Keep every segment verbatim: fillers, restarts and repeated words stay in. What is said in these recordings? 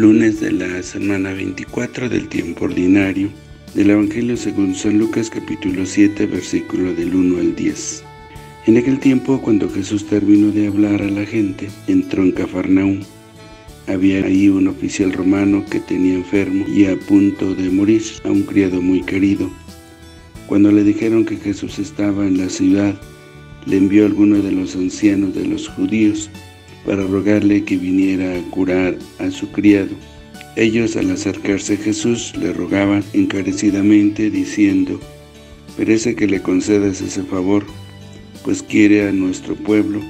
Lunes de la semana veinticuatro del tiempo ordinario, del Evangelio según San Lucas capítulo siete, versículo del uno al diez. En aquel tiempo, cuando Jesús terminó de hablar a la gente, entró en Cafarnaúm. Había ahí un oficial romano que tenía enfermo y a punto de morir a un criado muy querido. Cuando le dijeron que Jesús estaba en la ciudad, le envió a alguno de los ancianos de los judíos para rogarle que viniera a curar a su criado. Ellos, al acercarse a Jesús, le rogaban encarecidamente, diciendo: «Merece que le concedas ese favor, pues quiere a nuestro pueblo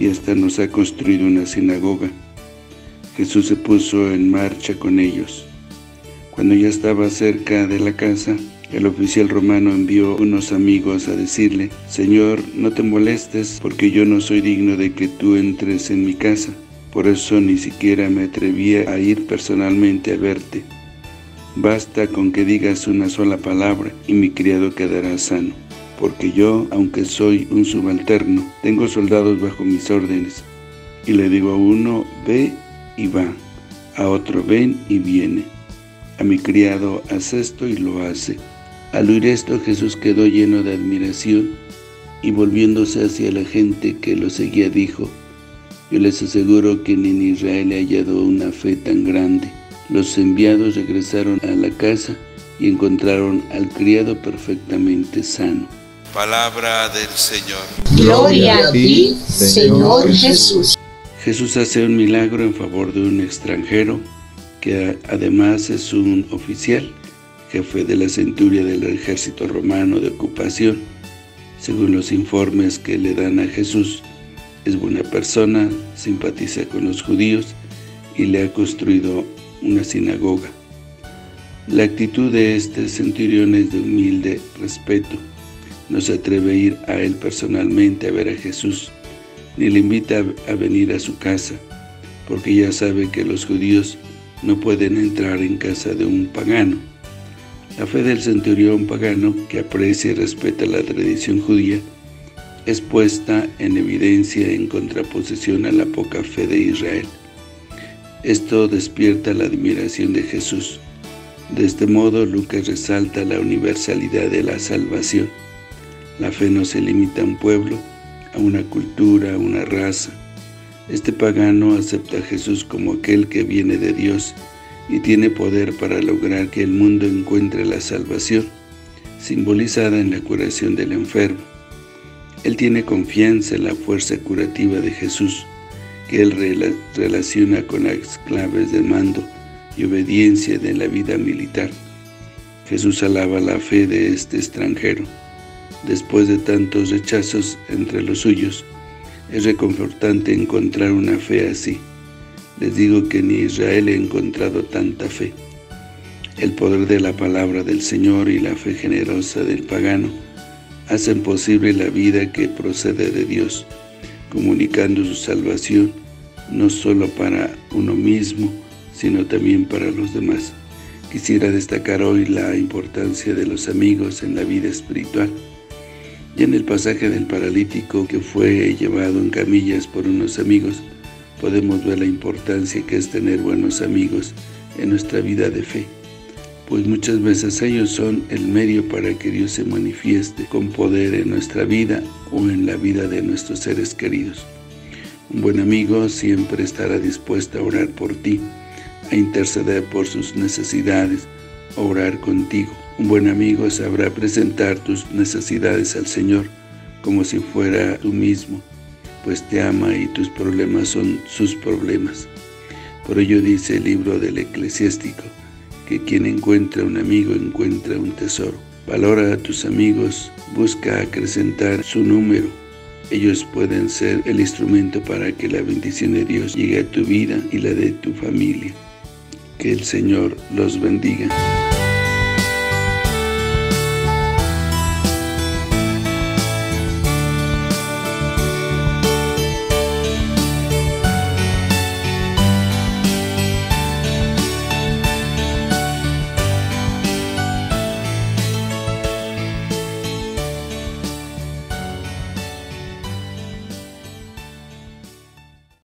y hasta nos ha construido una sinagoga». Jesús se puso en marcha con ellos. Cuando ya estaba cerca de la casa, el oficial romano envió unos amigos a decirle: «Señor, no te molestes, porque yo no soy digno de que tú entres en mi casa. Por eso ni siquiera me atrevía a ir personalmente a verte. Basta con que digas una sola palabra y mi criado quedará sano. Porque yo, aunque soy un subalterno, tengo soldados bajo mis órdenes. Y le digo a uno, ve y va, a otro ven y viene. A mi criado, haz esto y lo hace». Al oír esto, Jesús quedó lleno de admiración, y volviéndose hacia la gente que lo seguía, dijo: «Yo les aseguro que ni en Israel he hallado una fe tan grande». Los enviados regresaron a la casa y encontraron al criado perfectamente sano. Palabra del Señor. Gloria a ti, Señor Jesús. Jesús hace un milagro en favor de un extranjero, que además es un oficial, jefe de la centuria del ejército romano de ocupación. Según los informes que le dan a Jesús, es buena persona, simpatiza con los judíos y le ha construido una sinagoga. La actitud de este centurión es de humilde respeto. No se atreve a ir a él personalmente a ver a Jesús, ni le invita a venir a su casa, porque ya sabe que los judíos no pueden entrar en casa de un pagano. La fe del centurión pagano, que aprecia y respeta la tradición judía, es puesta en evidencia en contraposición a la poca fe de Israel. Esto despierta la admiración de Jesús. De este modo, Lucas resalta la universalidad de la salvación. La fe no se limita a un pueblo, a una cultura, a una raza. Este pagano acepta a Jesús como aquel que viene de Dios y tiene poder para lograr que el mundo encuentre la salvación, simbolizada en la curación del enfermo. Él tiene confianza en la fuerza curativa de Jesús, que él rela relaciona con las claves de mando y obediencia de la vida militar. Jesús alaba la fe de este extranjero. Después de tantos rechazos entre los suyos, es reconfortante encontrar una fe así. Les digo que ni en Israel he encontrado tanta fe. El poder de la palabra del Señor y la fe generosa del pagano hacen posible la vida que procede de Dios, comunicando su salvación no solo para uno mismo, sino también para los demás. Quisiera destacar hoy la importancia de los amigos en la vida espiritual. Y en el pasaje del paralítico que fue llevado en camillas por unos amigos, podemos ver la importancia que es tener buenos amigos en nuestra vida de fe, pues muchas veces ellos son el medio para que Dios se manifieste con poder en nuestra vida o en la vida de nuestros seres queridos. Un buen amigo siempre estará dispuesto a orar por ti, a interceder por sus necesidades, a orar contigo. Un buen amigo sabrá presentar tus necesidades al Señor como si fuera tú mismo, pues te ama y tus problemas son sus problemas. Por ello dice el libro del Eclesiástico, que quien encuentra un amigo encuentra un tesoro. Valora a tus amigos, busca acrecentar su número. Ellos pueden ser el instrumento para que la bendición de Dios llegue a tu vida y la de tu familia. Que el Señor los bendiga.